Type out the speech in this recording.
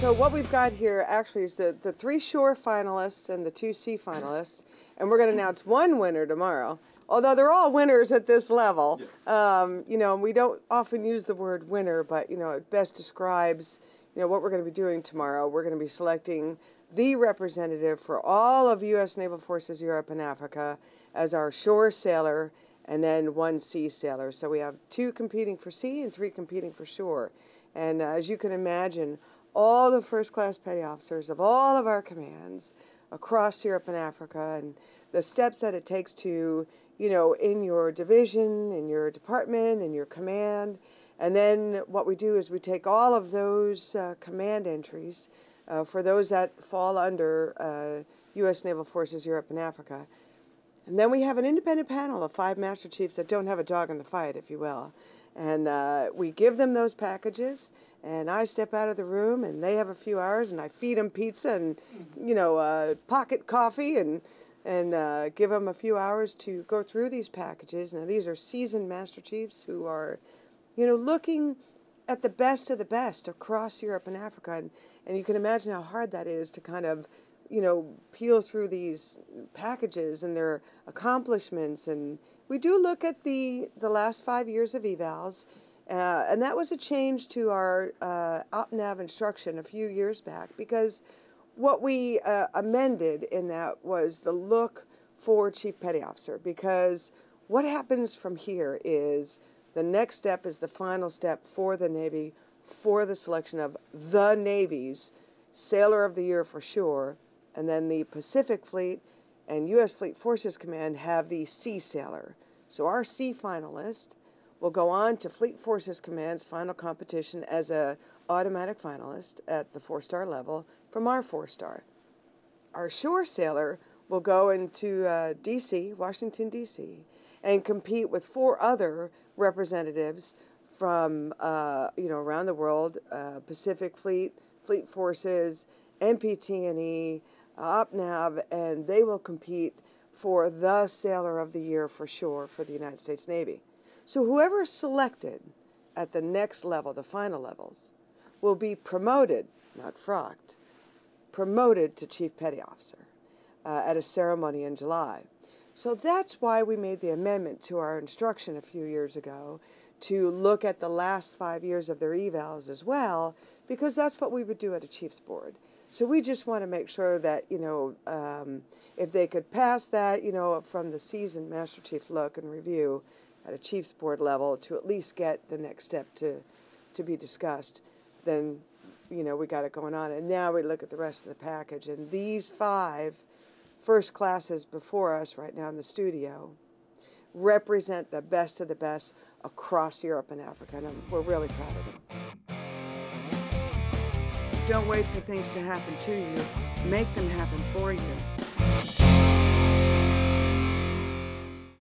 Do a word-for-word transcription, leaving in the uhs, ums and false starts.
So what we've got here actually is the, the three shore finalists and the two sea finalists, and we're going to announce one winner tomorrow, although they're all winners at this level. Yes. Um, you know, we don't often use the word winner, but, you know, it best describes, you know, what we're going to be doing tomorrow. We're going to be selecting the representative for all of U S Naval Forces Europe and Africa as our shore sailor and then one sea sailor. So we have two competing for sea and three competing for shore. And uh, as you can imagine, all the first-class petty officers of all of our commands across Europe and Africa, and the steps that it takes to, you know, in your division, in your department, in your command. And then what we do is we take all of those uh, command entries uh, for those that fall under uh, U S Naval Forces Europe and Africa. And then we have an independent panel of five Master Chiefs that don't have a dog in the fight, if you will. And uh, we give them those packages, and I step out of the room, and they have a few hours, and I feed them pizza and, you know, uh, pocket coffee, and and uh, give them a few hours to go through these packages. Now, these are seasoned Master Chiefs who are, you know, looking at the best of the best across Europe and Africa, and, and you can imagine how hard that is to kind of, you know, peel through these packages and their accomplishments. And we do look at the, the last five years of evals, uh, and that was a change to our uh, OpNav instruction a few years back, because what we uh, amended in that was the look for Chief Petty Officer, because what happens from here is the next step is the final step for the Navy, for the selection of the Navy's Sailor of the Year for shore. And then the Pacific Fleet and U S Fleet Forces Command have the sea sailor. So our sea finalist will go on to Fleet Forces Command's final competition as an automatic finalist at the four-star level from our four-star. Our shore sailor will go into uh, D C, Washington, D C, and compete with four other representatives from uh, you know, around the world, uh, Pacific Fleet, Fleet Forces, N P T and E, OpNav, and they will compete for the Sailor of the Year for shore for the United States Navy. So whoever is selected at the next level, the final levels, will be promoted, not frocked, promoted to Chief Petty Officer uh, at a ceremony in July. So that's why we made the amendment to our instruction a few years ago to look at the last five years of their evals as well, because that's what we would do at a Chief's Board. So we just want to make sure that, you know, um, if they could pass that, you know, from the seasoned Master Chief look and review at a Chief's Board level to at least get the next step to, to be discussed, then, you know, we got it going on. And now we look at the rest of the package. And these five first classes before us right now in the studio represent the best of the best across Europe and Africa. And we're really proud of them. Don't wait for things to happen to you. Make them happen for you.